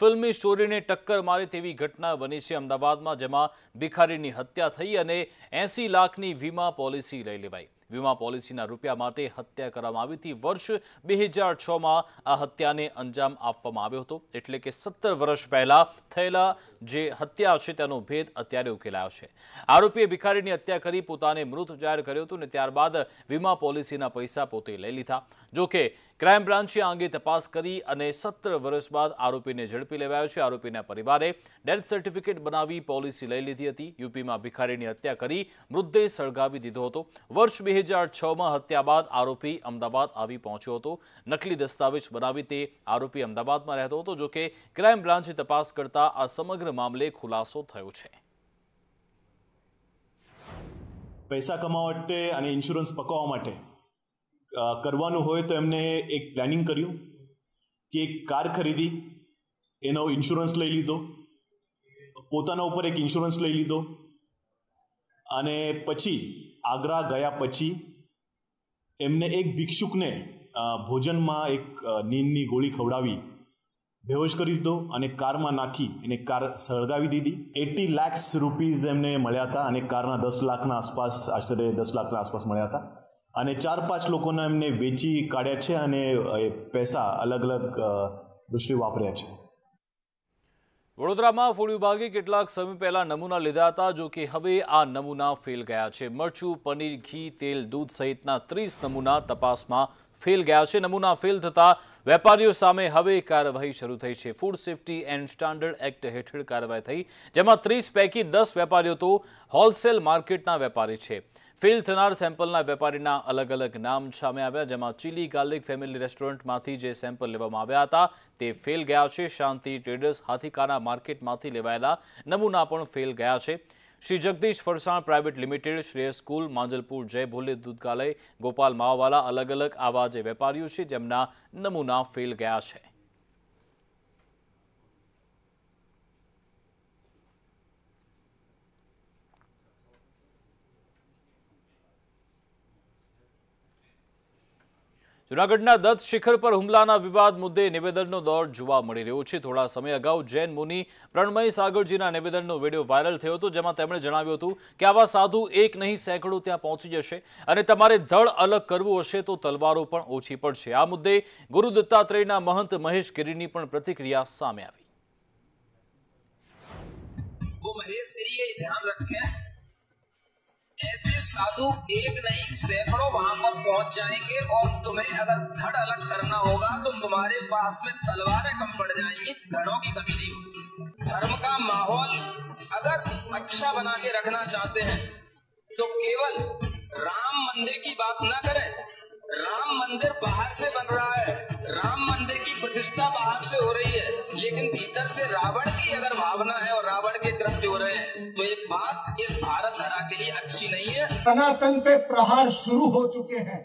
फिल्मी स्टोरी ने टक्कर मारे तेवी घटना बनी है अमदावाद में, जेमां भिखारी की हत्या थई अने 80 लाख की वीमा पॉलिसी लई लेवाई। वीमा पॉलिसी रूपिया माटे हत्या करवामां आवी थी। वर्ष 2006 में आ हत्या ने अंजाम आपवामां आव्यो हतो, एटले के 17 वर्ष पहला थयेला जे हत्या छे तेनो भेद अत्यारे उकेलायो छे। आरोपीए भिखारी की हत्या करी पोताने मृत जाहिर कर्यो हतो ने त्यारबाद वीमा पॉलिसी पैसा पोते लई लीधा। जो कि क्राइम ब्रांचे आ अंगे तपास करी अने 17 वर्ष बाद आरोपी ने झड़पी लेवायो छे। आरोपीना परिवारे डेथ सर्टिफिकेट बनावी पॉलिसी लई लीधी हती। यूपी में भिखारी की हत्या करी मृतदेह सळगावी दीधो हतो। वर्ष 2006 में हत्या बाद आरोपी अमदावाद आवी पहुंच्यो हतो। नकली दस्तावेज बनावी ते आरोपी अमदावाद में रहतो हतो। जो कि क्राइम ब्रांचे तपास करता आ समग्र मामले खुलासो थयो छे। पैसा कमावा माटे अने इंश्योरन्स पकवा माटे करवानुं होय तो एमने एक प्लेनिंग कर्युं कि एक कार खरीदी, एनो इंश्योरन्स लई लीधो, पोताना उपर एक इंश्योरन्स लई लीधो अने पछी आगरा गया पछी एमने एक भिक्षुक ने भोजन में एक नींदनी गोली खवड़ावी बेहोश करी दीधो अने कार में नाखी एने कार सळगावी दीधी। 80 लाख रूपीज एमने मळ्या हता अने कारना 10 लाखना आसपास, आश्चर्य 10 लाखना आसपास मळ्या हता अने 4-5 लोकोने एमने वेची काढ्या छे अने पैसा अलग अलग दृष्टि वापर्या छे। वडोदरा में फूड विभागे केटलाक समय पहला नमूना लीधा था, जो कि हवे आ नमूना फेल गया है। मरचू, पनीर, घी, तेल, दूध सहितना 30 नमूना तपास में फेल गया है। नमूना फेल थता वेपारीओ सामे हवे कार्यवाही शुरू थई है। Food safety and standard act हेठळ कार्यवाही थई, जेमां 30 पैकी 10 वेपारीओ तो होलसेल मार्केटना वेपारी है। फेल थनार सैम्पलना वेपारीना अलग अलग नाम सामे आव्या, जेमां चिली गार्लिक फेमिली रेस्टोरंटमांथी जे सैम्पल लेवामां आव्या हता ते फेल गया छे। शांति ट्रेडर्स हाथीकाना मार्केटमांथी लेवायेला नमूना पण फेल गया छे। Shri Jagdish Farsan private limited, Shrey school, Manjalpur, जय भोले दूधगालय, गोपाल मावाला अलग अलग आवा जे वेपारीओ छे जेमना नमूना फेल गया छे। जूनागढ़ना दत्त शिखर पर हुमलाना विवाद मुद्दे निवेदनों दौर जोवा मळी रह्यो छे। थोड़ा समय अगाउ जैन मुनि प्रणमय सागरजीना निवेदनों वीडियो वायरल थयो हतो, जेमां तेमणे जणाव्युं हतुं के आवा साधु एक नहीं सैकड़ों त्यां पहोंची जशे अने तमारे धड़ अलग करवुं हशे तो तलवारो पण ओछी पड़शे। आ मुद्दे गुरु दत्तात्रेयना महंत महेश गिरीनी पण प्रतिक्रिया सामे आवी। वो महेश गिरी ये ध्यान रखें, ऐसे साधु एक नहीं सैकड़ों वहां पर पहुंच जाएंगे और तुम्हें अगर धड़ अलग करना होगा तो तुम्हारे पास में तलवारें कम पड़ जाएंगी, धड़ों की कमी नहीं होगी। धर्म का माहौल अगर अच्छा बना के रखना चाहते हैं तो केवल राम मंदिर की बात ना करें। राम मंदिर बाहर से बन रहा है, राम मंदिर की प्रतिष्ठा बाहर से हो रही है, लेकिन भीतर से रावण की अगर भावना है और रावण के कृत्य हो रहे हैं तो ये बात इस भारत धरा के लिए अच्छी नहीं है। सनातन पे प्रहार शुरू हो चुके हैं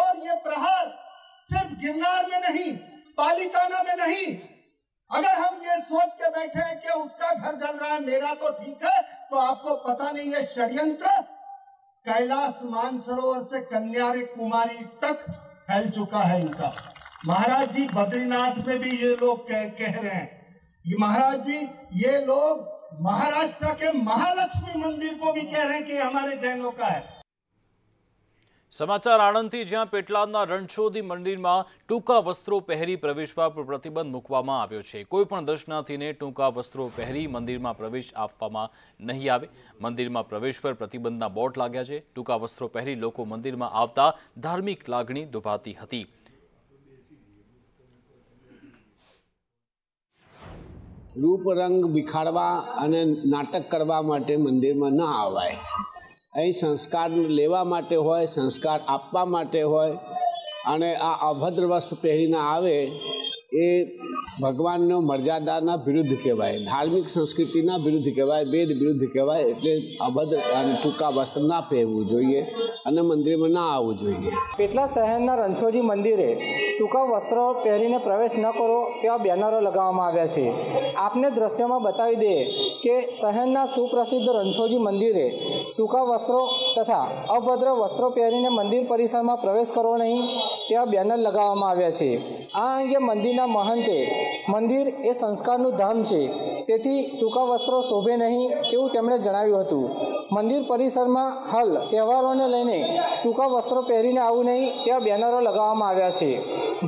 और ये प्रहार सिर्फ गिरनार में नहीं, पालिकाना में नहीं। अगर हम ये सोच के बैठे हैं कि उसका घर जल रहा है मेरा तो ठीक है, तो आपको पता नहीं है षड्यंत्र कैलाश मानसरोवर से कन्यारी कुमारी तक फैल चुका है इनका। महाराज जी बद्रीनाथ में भी ये लोग कह रहे हैं, ये महाराज जी ये लोग महाराष्ट्र के महालक्ष्मी मंदिर को भी कह रहे हैं कि हमारे जैनों का है। समाचार आनंदथी, ज्यां पेटलादना रणछोदी मंदिर में टूंका वस्त्रों पहरी प्रवेश पर प्रतिबंध मूकवामां आव्यो छे। कोईपण दर्शनार्थीने टूंका वस्त्रों पहरी मंदिर में प्रवेश आपवामां नहीं आवे। मंदिर में प्रवेश पर प्रतिबंधना बोर्ड लाग्या छे। टूंका वस्त्रों पहरी लोको मंदिर में आवता धार्मिक लागणी दुभाती हती। रूप रंग बिखाड़वा अने नाटक करवा माटे मंदिर में न आवाय। अहीं संस्कार लेवा माटे होय, संस्कार आपवा माटे होय अने आ अभद्र वस्त्र पहेरीने आवे ए भगवाननो मर्यादाना विरुद्ध कहेवाय, धार्मिक संस्कृतिना विरुद्ध कहेवाय, वेद विरुद्ध कहेवाय। एटले अभद्र अने टूका वस्त्र ना पहेरवू जोईए अने मंदिरमां ना आववू जोईए। पेटला शहेरना रणछोजी मंदिरे टूका वस्त्र पहेरीने प्रवेश न करो तेवा बेनरो लगाववामां आव्या छे। आपने दृश्यमां बतावी दे के शहेरना सुप्रसिद्ध रणछोजी मंदिरे टूका वस्त्रों तथा अभद्र वस्त्रों पहेरीने मंदिर परिसर में प्रवेश करो नहीं तेवा बेनर लगाववामां आव्या छे। आ अंगे मंदिरना महंते મંદિર એ સંસ્કારનું ધામ છે, તેથી ટૂંકા વસ્ત્રો શોભે નહીં તેવું તેમણે જણાવ્યું હતું। મંદિર પરિસરમાં હાલ તહેવારોને લઈને ટૂંકા વસ્ત્રો પહેરીને આવવું નહીં તેવા બેનરો લગાવવામાં આવ્યા છે।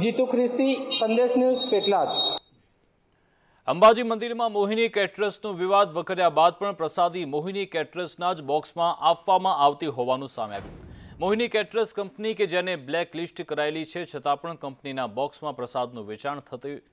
જીતુ ખ્રિસ્તી, સંદેશ ન્યૂઝ, પેટલાદ। अंबाजी मंदिर में मोहिनी कैटरर्स विवाद वकर्या बाद पण प्रसादी मोहिनी कैटरर्स ज बॉक्स में आपवामां आवती होवानुं सामे आव्युं। मोहिनी कैटरर्स कंपनी के जेने ब्लेक लिस्ट करायेली है छतां पण कंपनीना बॉक्स में प्रसादनुं वेचाण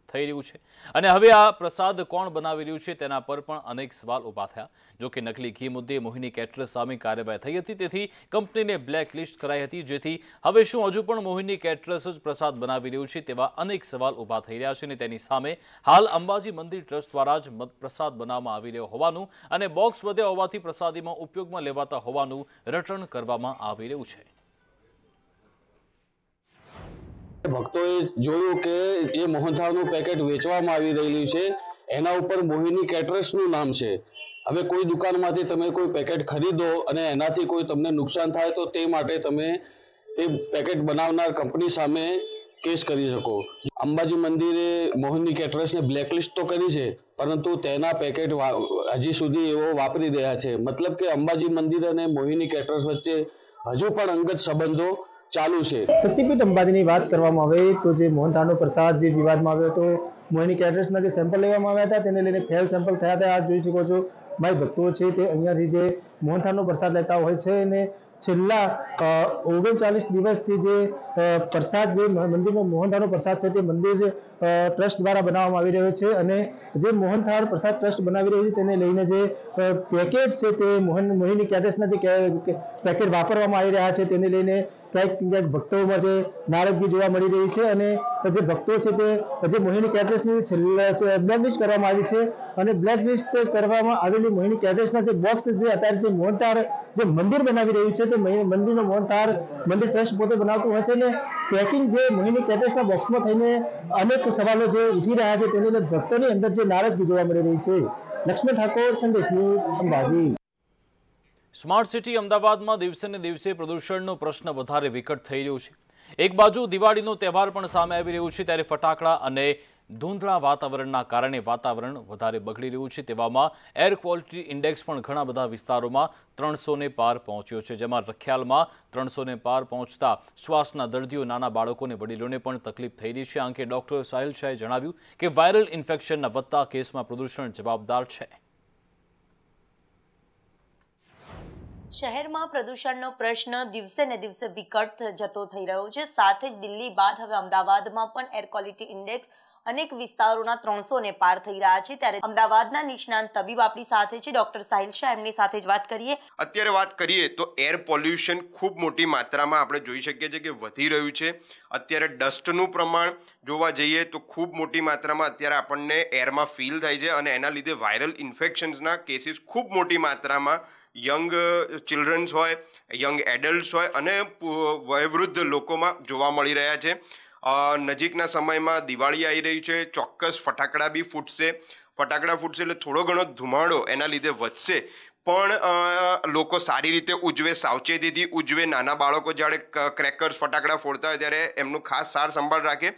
थई रह्युं छे अने हवे आ प्रसाद कोण बनावी रह्युं छे तेना पर पण अनेक सवाल ऊभा थया। जो कि नकली घी मुद्दे मोहिनी कैटरर्स सामे कार्यवाही थई हती, तेथी कंपनी ने ब्लेक लिस्ट कराई हती, जेथी हवे शुं हजू पण मोहिनी कैटरर्स ज प्रसाद बनावी रह्युं छे तेवा अनेक सवाल ऊभा थई रह्या छे। तेनी सामे हाल अंबाजी मंदिर ट्रस्ट द्वारा ज प्रसाद बनाववामां आवी रह्यो होवानुं अने बॉक्स वध्या होवाथी प्रसादीमां उपयोगमां लेवाता होवानुं रटण करवामां आवी रह्युं छे। भक्तों जोयो के ये मोहनथाळ नु पैकेट वेचवामां आवी रह्युं छे, एना उपर मोहिनी कैटरर्स नु नाम छे। हवे कोई दुकान मांथी तमे कोई पैकेट खरीदो अने एनाथी कोई तमने नुकसान थाय तो ते माटे तमे ते पैकेट बनावनार कंपनी सामे केस करी शको। अंबाजी मंदिरे मोहिनी कैटरर्स ने ब्लेकलिस्ट तो करी छे, परंतु तेना पैकेट हजी सुधी एवो वापरी रह्या छे। मतलब के अंबाजी मंदिर अने मोहिनी कैटरर्स वच्चे हजू पण अंगत संबंधो चालू है। शक्तिपीठ अंबाजी की बात करवामां आवे तो जे मोहनथाळनो प्रसाद जे विवाद में आव्यो तो मोहिनी कैटरर्स ना जे सैम्पल लेवामां आव्या हता तेने लईने फेल सैम्पल थया हता। आज जोई शको छो भाई भक्तों छे ते अहींयाथी जे मोहनथाळनो प्रसाद लेता होय छे अने छेल्ला 39 दिवसथी जे प्रसाद जे मंदिर में मोहनथाळनो प्रसाद छे ते मंदिर ट्रस्ट द्वारा बनाववामां आवी रह्यो छे अने जे मोहनथाळ प्रसाद ट्रस्ट बनावी रह्यो छे तेने लईने जे पैकेट छे ते मोहिनी कैटरर्स ना जे पैकेट वापरवामां आवी रह्या छे तेने लईने भक्तों में नाराजगी जोवा मळी रही है और जो भक्तों से मोहिनी कैटरर्स ब्लेकलिस्ट करवामां आवी छे अने ब्लेकलिस्ट करवामां आवेली मोहिनी कैटरर्स बॉक्स अत्यारे मोहनथाळ जो मंदिर बनावी रही है तो मंदिर मोहनथाळ मंदिर ट्रस्ट पोते बनावतुं होय छे। पैकिंग जो मोहिनी कैटरर्स बॉक्स में थईने अनेक सवालों जो उठी रह्या छे तेने लईने भक्तों की अंदर जो नाराजगी जोवा मळी रही है। Laxman Thakor, Sandesh news, Ambaji. Smart city Amdavad में दिवसे ने दिवसे प्रदूषण प्रश्न वधारे विकट थई रह्यो छे। एक बाजु दिवाळी तहेवार पण सामे आवी रह्यो छे त्यारे फटाकड़ा अने धूंधळा वातावरणना कारणे वातावरण वधारे बगड़ी रह्युं छे। तेवामां एर क्वॉलिटी इंडेक्स पण घणा बधा विस्तारोमां 300 ने पार पहोंच्यो छे, जेमां रखियालमां 300 ने पार पहोंचता श्वासना दर्दीओ नाना बाळकोने वडीलोने पण तकलीफ थई रही छे। आंके डॉक्टर साहिल शाहे जणाव्युं के वायरल इन्फेक्शनना वधता केसमां प्रदूषण जवाबदार छे। शहर में प्रदूषण नो प्रश्न दिवसे ने दिवसे विकट जतो थई रह्यो छे। साथ ज दिल्ली बाद हवे अमदावाद में पण एर क्वॉलिटी इंडेक्स अनेक विस्तारोना 300 ने पार थई रह्या छे, त्यारे अमदावादना निष्णात तबीब आपणी साथे छे, डॉक्टर साहिल शाह, एमनी साथे ज वात करीए। अत्यारे वात करीए तो एर पोल्यूशन खूब मोटी मात्रामां आपणे जोई शकीए छीए के वधी रह्युं छे। अत्यारे डस्टनुं प्रमाण जोवा जईए तो खूब मोटी मात्रामां अत्यारे आपणने एरमां फील थाय छे अने एना लीधे वायरल इन्फेक्शन्सना केसीस खूब मोटी मात्रामां यंग चिल्ड्रन्स होय, यंग एडल्ट्स होय अने वयोवृद्ध लोकोमां जोवा मळी रह्या छे। नजीकना समय में दिवाळी आई रही है, चौक्कस फटाकड़ा भी फूटसे, फटाकड़ा फूटसे एटले थोड़ो घणो धुमाड़ो एना लीधे वधशे पण लोको सारी रीते उजवे, सावचेतीथी उजवे। नाना बाळको ज्यारे क्रेकर्स फटाकड़ा फोड़ता होय त्यारे एमनुं खास सार संभाळ राखे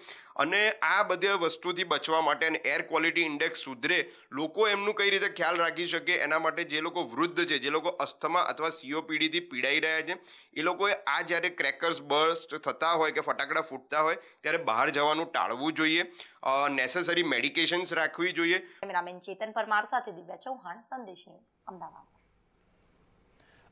अने आ बधी वस्तुथी बचवा माटे अने एर क्वॉलिटी इंडेक्स सुधरे, लोको एमनुं कई रीते ख्याल राखी शके एना माटे जे लोको वृद्ध छे, जे लोको अस्थमा अथवा सीओपीडीथी पीड़ाई रह्या छे ए लोकोए आ ज्यारे क्रेकर्स बर्स्ट थता होय के फटाकड़ा फूटता होय त्यारे बहार जवानुं टाळवुं जोईए, नेसेसरी मेडिकेशन्स राखवी जोईए। कैमरामेन चेतन परमार साथे दिव्या चौहान, संदेश न्यूज़, अमदावाद।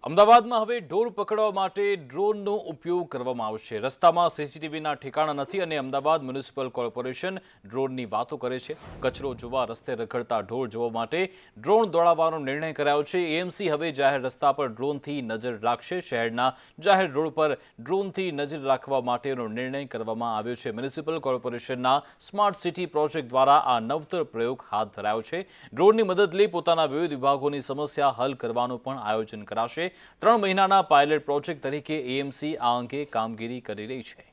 अमदावाद में हवे ढोर पकड़वा माटे ड्रोन नो उपयोग करवामां आवशे। रस्ता में सीसीटीवी ना ठिकाणा नथी अने अमदावाद म्युनिसिपल कॉर्पोरेशन ड्रोन नी वातो करे छे। कचरो जोवा रस्ते रखड़ता ढोर जोवा माटे ड्रोन दौड़ाववानो निर्णय करायो छे। एएमसी हवे जाहेर रस्ता पर ड्रोन थी नजर राखशे। शहेरना जाहेर रोड पर ड्रोन थी नजर राखवा माटेनो निर्णय करवामां आव्यो छे। म्युनिसिपल कॉर्पोरेशनना स्मार्ट सिटी प्रोजेक्ट द्वारा आ नवतर प्रयोग हाथ धरायो छे। ड्रोननी मदद लई पोताना विविध विभागोनी समस्या हल करवानो पण आयोजन कराशे। 3 महीनाना पायलट प्रोजेक्ट तरीके एएमसी आ अंगे कामगीरी करी रही है।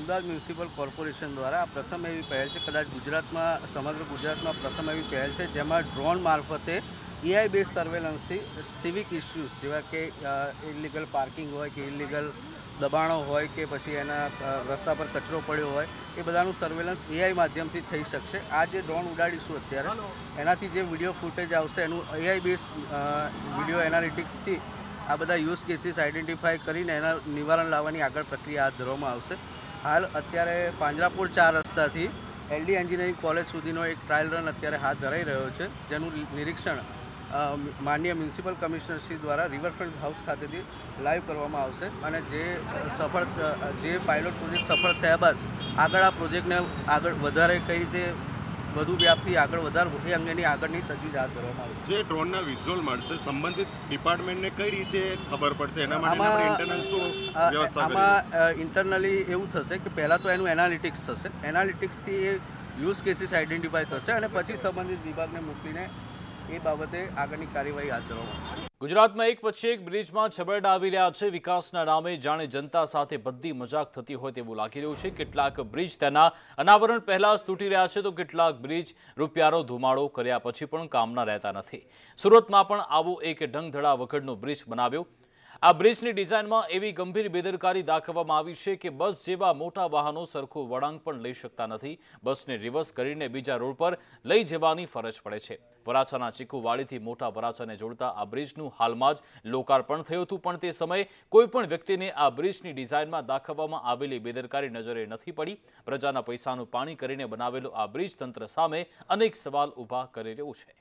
अमदावाद म्युनिसिपल कॉर्पोरेशन द्वारा प्रथम एवं पहल है, कदाच गुजरात में, समग्र गुजरात में प्रथम एवं पहल है जेमा ड्रोन मार्फते एआई बेस्ड सर्वेलन्स थी सीविक इश्यूज सेवा के इलीगल पार्किंग हो, इलीगल दबाणों होय के पछी एना रस्ता पर कचरो पड्यो होय ए बधानुं सर्वेलन्स एआई माध्यमथी थई शकशे। आ जे ड्रोन उडाडीशुं अत्यारे एनाथी जे विडियो फूटेज आवशे एनुं एआई बेस विडियो एनालिटिक्सथी आ बधा यूज केसीस आइडेंटिफाई करीने एना निवारण लाववानी आगळ प्रक्रिया हाथ धरवामां आवशे। हाल अत्यारे પાંજરાપોળ 4 रस्ताथी एलडी एंजीनियरिंग कॉलेज सुधीनो एक ट्रायल रन अत्यारे हाथ धराई रह्यो छे, जेनुं निरीक्षण माननीय म्युनिसिपल कमिश्नर श्री द्वारा रिवरफ्रंट हाउस खातेथी लाइव करवामां आवशे अने जे पायलट प्रोजेक्ट सफल थया बाद आगळ आ प्रोजेक्टने आगळ वधारे कई रीते વધુ વ્યાપથી આગળ વધારવો એ અંગેની આગળની તજવીજ હાથ ધરવામાં આવશે। જે ડ્રોનના વિઝ્યુઅલ મળશે સંબંધિત ડિપાર્ટમેન્ટને કઈ રીતે ખબર પડશે એના માટે આપણે ઇન્ટરનલ શું વ્યવસ્થા કરીશું? આમાં ઇન્ટરનલી એવું થશે કે પહેલાં તો એનું એનાલિટિક્સ થશે, એનાલિટિક્સથી એ યુઝ કેસીસ આઇડેન્ટિફાય થશે અને પછી સંબંધિત વિભાગને મોકલીને એ બાબતે આગળની કાર્યવાહી હાથ ધરવામાં આવશે। ગુજરાતમાં એક પછી એક બ્રિજમાં છબરડા આવી રહ્યા છે। વિકાસના નામે જાણે જનતા સાથે બધી મજાક થતી હોય તેવું લાગી રહ્યું છે। કેટલાક બ્રિજ તેના અનાવરણ પહેલા જ તૂટી રહ્યા છે, તો કેટલાક બ્રિજ રૂપિયાનો ધુમાડો કર્યા પછી પણ કામના રહેતા નથી। સુરતમાં પણ આવો એક ઢંગધડા વખડનો બ્રિજ બનાવ્યો। આ બ્રિજની ડિઝાઇનમાં એવી ગંભીર બેદરકારી દાખવવામાં આવી છે કે બસ જેવા મોટા વાહનો સરખો વળાંક પણ લઈ શકતા નથી, બસને રિવર્સ કરીને બીજા રોડ પર લઈ જવાની ફરજ પડે છે। વરાછાના ચીકુવાડીથી મોટા વરાછાને જોડતા આ બ્રિજનું હાલમાં જ લોકાર્પણ થયું હતું, પણ તે સમયે કોઈપણ વ્યક્તિને આ બ્રિજની ડિઝાઇનમાં દાખવવામાં આવેલી બેદરકારી નજરે નથી પડી। પ્રજાના પૈસાનું પાણી કરીને બનાવેલો આ બ્રિજ તંત્ર સામે અનેક સવાલ ઊભા કરી રહ્યું છે।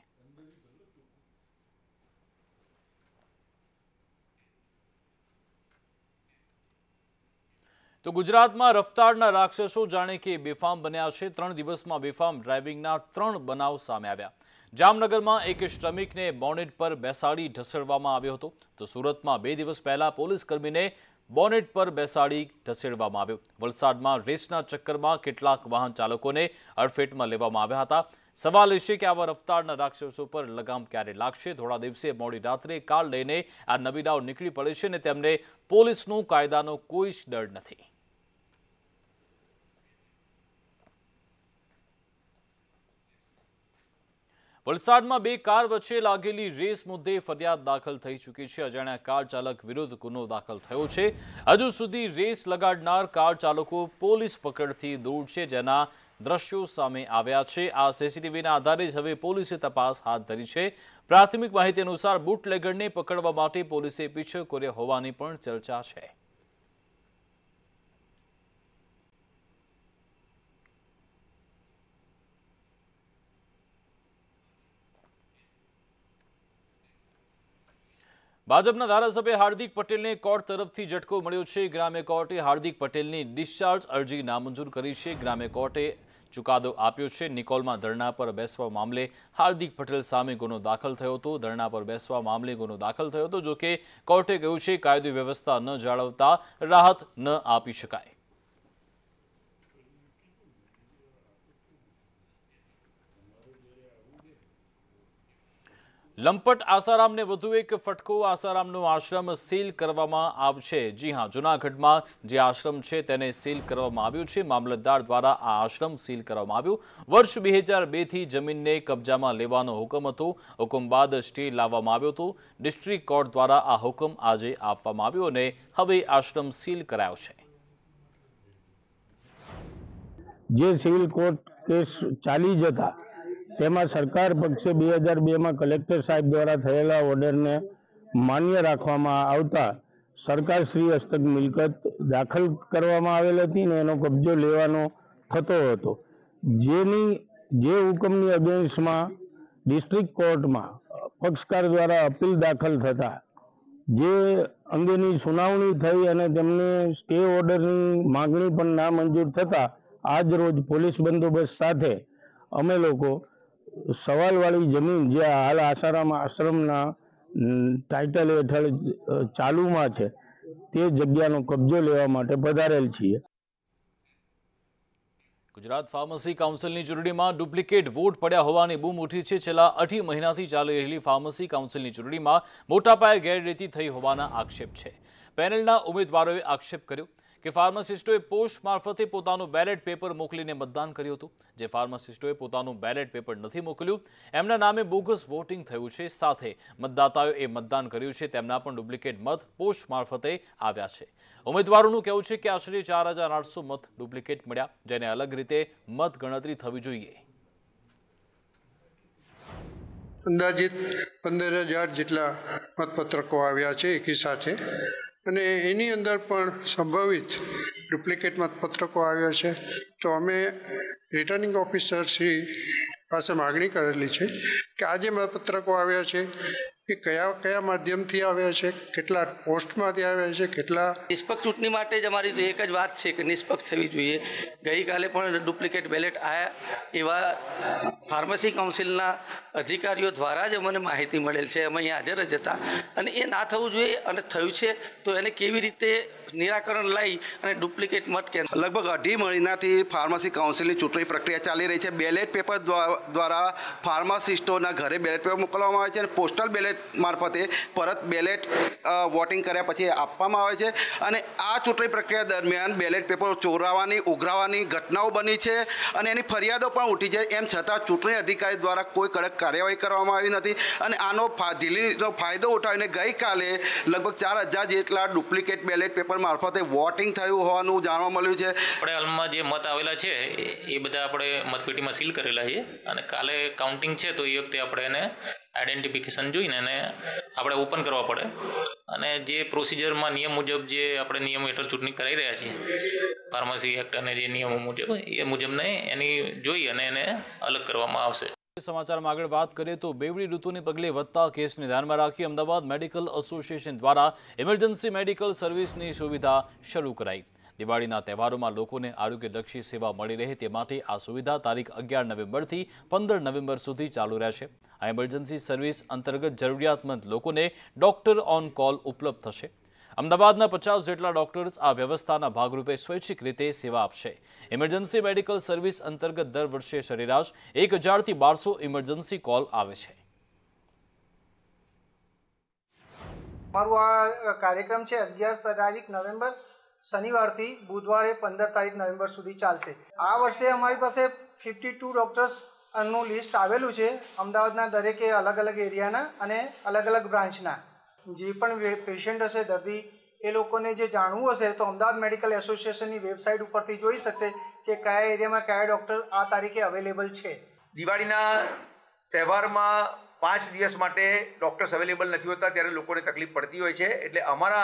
તો ગુજરાતમાં રફતારના રાક્ષસો જાણે કે બેફામ બન્યા છે। 3 દિવસમાં બેફામ ડ્રાઇવિંગના 3 બનાવ સામે આવ્યા। જામનગરમાં એક શ્રમિકને બોનેટ પર બેસાડી ઢસેડવામાં આવ્યો હતો, તો સુરતમાં 2 દિવસ પહેલા પોલીસ કર્મીને બોનેટ પર બેસાડી ઢસેડવામાં આવ્યો। વલસાડમાં રેસના ચક્કરમાં કેટલાક વાહન ચાલકોને અડફેટમાં લેવામાં આવ્યા હતા। સવાલ એ છે કે આવા રફતારના રાક્ષસો પર લગામ ક્યારે લાગશે? થોડા દિવસે મોડી રાત્રે કાર લઈને આ નબીડાઓ નીકળી પડે છે અને તેમને પોલીસનું કાયદાનો કોઈ જ ડર નથી। વલસાડમાં 2 કાર વચ્ચે લાગેલી રેસ મુદ્દે ફરિયાદ દાખલ થઈ ચૂકી છે। અજાણ્યા કાર ચાલક વિરુદ્ધ ગુનો દાખલ થયો છે। હજુ સુધી રેસ લગાડનાર કાર ચાલકો પોલીસ પકડથી દૂર છે, જેના દ્રશ્યો સામે આવ્યા છે। આ સીસીટીવીના આધારે જ હવે પોલીસે તપાસ હાથ ધરી છે। પ્રાથમિક માહિતી અનુસાર બુટલેગરને પકડવા માટે પોલીસે પીછો કર્યો હોવાની પણ ચર્ચા છે। ભાજપના ધારાસભ્ય હાર્દિક પટેલને કોર્ટ તરફથી ઝટકો મળ્યો છે। ગ્રામ્ય કોર્ટે હાર્દિક પટેલની ડિસ્ચાર્જ અરજી નામંજૂર કરી છે। ગ્રામ્ય કોર્ટે ચુકાદો આપ્યો છે। નિકોલમાં ધરણા પર બેસવા મામલે હાર્દિક પટેલ સામે ગુનો દાખલ થયો હતો। ધરણા પર બેસવા મામલે ગુનો દાખલ થયો હતો, જો કે કોર્ટે કહ્યું છે કાયદો વ્યવસ્થા ન જાળવતા રાહત ન આપી શકાય। લંપટ આસારામને વધુ એક ફટકો। આસારામનો આશ્રમ સીલ કરવામાં આવશે। જી હા, જૂનાગઢમાં જે આશ્રમ છે તેને સીલ કરવામાં આવ્યું છે। મામલતદાર દ્વારા આ આશ્રમ સીલ કરવામાં આવ્યું। વર્ષ 2002થી જમીનને કબજામાં લેવાનો હુકમ હતો। હુકમ બાદ સ્ટે લાવવામાં આવ્યો હતો। ડિસ્ટ્રિક્ટ કોર્ટ દ્વારા આ હુકમ આજે આપવામાં આવ્યો અને હવે આશ્રમ સીલ કરાયો છે। જે સિવિલ કોર્ટ કેસ ચાલી જતા તેમાં સરકાર પક્ષે 2002માં કલેક્ટર સાહેબ દ્વારા થયેલા ઓર્ડરને માન્ય રાખવામાં આવતા સરકારશ્રી હસ્તક મિલકત દાખલ કરવામાં આવેલ હતી ને એનો કબજો લેવાનો થતો હતો, જે હુકમની અગેન્સ્ટમાં ડિસ્ટ્રિક્ટ કોર્ટમાં પક્ષકાર દ્વારા અપીલ દાખલ થતા જે અંગેની સુનાવણી થઈ અને તેમને સ્ટે ઓર્ડરની માગણી પણ નામંજૂર થતા આજ રોજ પોલીસ બંદોબસ્ત સાથે અમે લોકો સવાલવાળી જમીન જે હાલ આસારામ આશ્રમના ટાઇટલ હેઠળ ચાલુમાં છે તે જગ્યાનો કબજો લેવા માટે પધારેલ છીએ। ગુજરાત ફાર્મસી કાઉન્સિલની ચૂંટણીમાં ડુપ્લિકેટ વોટ પડ્યા હોવાની બૂમ ઉઠી છે। છેલ્લા 8 મહિનાથી ચાલી રહેલી ફાર્મસી કાઉન્સિલની ચૂંટણીમાં મોટાપાયે ગેરરીતિ થઈ હોવાના આક્ષેપ છે। પેનલના ઉમેદવારોએ આક્ષેપ કર્યો કે ફાર્માસિસ્ટોએ પોસ્ટ મારફતે પોતાનું બેલેટ પેપર મોકલીને મતદાન કર્યું હતું। જે ફાર્માસિસ્ટોએ પોતાનું બેલેટ પેપર નથી મોકલ્યું એમના નામે બોગસ વોટિંગ થયું છે, સાથે મતદાતાઓએ મતદાન કર્યું છે તેમના પણ ડુપ્લિકેટ મત પોસ્ટ મારફતે આવ્યા છે। ઉમેદવારોનું કહેવું છે કે આશરે 4800 મત ડુપ્લિકેટ મળ્યા, જેને અલગ રીતે મત ગણતરી થવી જોઈએ। અંદાજિત 15000 જેટલા મતપત્રકો આવ્યા છે એકી સાથે અને એની અંદર પણ સંભવિત ડુપ્લિકેટ મતપત્રકો આવ્યા છે। તો અમે રિટર્નિંગ ઓફિસર શ્રી પાસે માગણી કરેલી છે કે આ જે મતપત્રકો આવ્યા છે कि क्या क्या मध्यम थी आया है, कितना पोस्ट में आया है, कितना निष्पक्ष चूंटनी माटे ज अमारी तो एक ज बात छे कि निष्पक्ष थवी जोईए। गई काले पण डुप्लिकेट बेलेट आया एवा फार्मसी काउंसिलना अधिकारीओ द्वारा ज मने माहिती मळेल छे, अमे हाजर ज हता अने ए ना थवुं जोईए अने थयुं छे तो एने केवी रीते निराकरण लाई अने डुप्लिकेट मत के लगभग 2.5 महीनाथी फार्मसी काउंसिलनी चूंटणी प्रक्रिया चाली रही छे। बेलेट पेपर द्वारा फार्मासिस्टोना घरे बेलेट पेपर मोकलवामां आवे छे अने पोस्टल बेलेट मार्फते परत बेलेट वोटिंग कर्या पछी आपवामां आवे छे अने आ चूंटणी प्रक्रिया दरमियान बेलेट पेपर चोरावानी उघरावानी घटनाओं बनी है और एनी फरियादों पण उठी छे। एम छतां चूंटणी अधिकारी द्वारा कोई कड़क कार्यवाही करवामां आवी नथी अने आनो ढीलीनो फायदो उठावीने गई काले लगभग 4000 जेटला डुप्लिकेट बेलेट पेपर मार्फते वोटिंग थयुं होवानुं जाणवा मळ्युं छे। आपणे हालमां जे मत आवेला छे ए बधा आपणे मतपेटीमां सील करेला छे अने काले काउंटिंग छे तो ए वखते आपणे एने आइडेंटिफिकेशन जोईने આપણે ઓપન કરવા પડે અને જે પ્રોસિજરમાં નિયમ મુજબ જે આપણે નિયમ હેઠળ ચૂંટણી કરાવી રહ્યા છીએ ફાર્મસી એક્ટ અને જે નિયમો મુજબ એ મુજબને એની જોઈ અને એને અલગ કરવામાં આવશે। સમાચારમાં આગળ વાત કરીએ તો બેવડી ઋતુને પગલે વધતા કેસને ધ્યાનમાં રાખી અમદાવાદ મેડિકલ એસોસિએશન દ્વારા ઇમરજન્સી મેડિકલ સર્વિસની સુવિધા શરૂ કરાઈ। દિવાળીના તહેવારોમાં લોકોને આરોગ્યલક્ષી સેવા મળી રહે તે માટે આ સુવિધા તારીખ 11 નવેમ્બરથી 15 નવેમ્બર સુધી ચાલુ રહેશે। આ ઇમરજન્સી સર્વિસ અંતર્ગત જરૂરિયાતમંદ લોકોને ડોક્ટર ઓન કોલ ઉપલબ્ધ થશે। અમદાવાદના 50 જેટલા ડોક્ટર્સ આ વ્યવસ્થાના ભાગરૂપે સ્વૈચ્છિક રીતે સેવા આપશે। ઇમરજન્સી મેડિકલ સર્વિસ અંતર્ગત દર વર્ષે સરેરાશ 1000 થી 1200 ઇમરજન્સી કોલ આવે છે। મારું આ કાર્યક્રમ છે 11 તારીખ નવેમ્બર शनिवार थी बुधवार 15 तारीख नवेम्बर सुधी चालशे। आ वर्षे अमारी पासे 52 डॉक्टर्स नु लिस्ट आवेलू छे। अमदावादना दरेके अलग अलग एरियाना अने अलग अलग ब्रांचना जे पण पेशेंट हशे दर्दी ए लोकोने जे जाणवू हशे तो अमदावाद मेडिकल एसोसिएशननी वेबसाइट उपरथी जोई शकशे के क्या एरियामां क्या डॉक्टर आ तारीखे अवेलेबल छे। दिवाळीना तहेवारमां 5 दिवस माटे डॉक्टर्स अवेलेबल नथी होता त्यारे लोकोने तकलीफ पड़ती होय छे एटले अमारा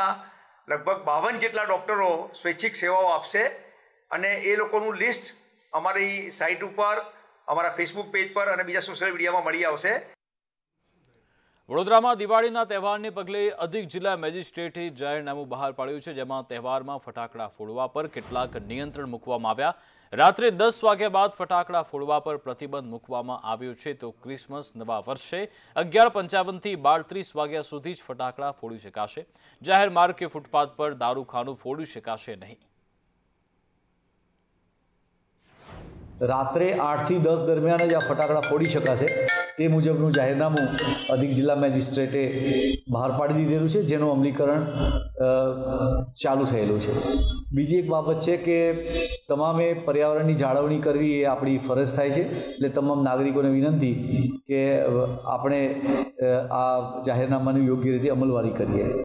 लगभग 52 जेटला डॉक्टरो स्वैच्छिक सेवाओं आपसे अने ए लोकोनु लिस्ट अमारी साइट पर अमारा फेसबुक पेज पर अने बीजा सोशल मीडिया में मळी आवशे। वडोदरामां दिवाळीना तहेवारने पगले अधीक जिला मेजिस्ट्रेटे जाहेरनामु बहार पाड्युं छे, जेमां तहेवारमां फटाकड़ा फोड़वा पर केटलाक नियंत्रण मूकवामां આવ્યા। રાત્રે 10 વાગ્યા બાદ ફટાકડા ફોડવા પર પ્રતિબંધ મૂકવામાં આવ્યો છે। તો ક્રિસમસ નવા વર્ષે 11:55 થી 12:30 વાગ્યા સુધી જ ફટાકડા ફોડી શકાશે। જાહેર માર્ગ કે ફૂટપાથ પર દારૂખાનું ફોડી શકાશે નહીં। રાત્રે 8 થી 10 દરમિયાન જ આ ફટાકડા ફોડી શકાશે તે મુજબનું જાહેરનામું અધિક જિલ્લા મેજિસ્ટ્રેટે બહાર પાડી દીધેલું છે, જેનું અમલીકરણ ચાલુ થયેલું છે। બીજી એક બાબત છે કે तमामे पर्यावरणनी जाळवणी करवी ए आपणी फरज थाय छे, એટલે તમામ નાગરિકોને વિનંતી કે આપણે આ જાહેરનામાની યોગ્ય રીતે અમલવારી કરીએ।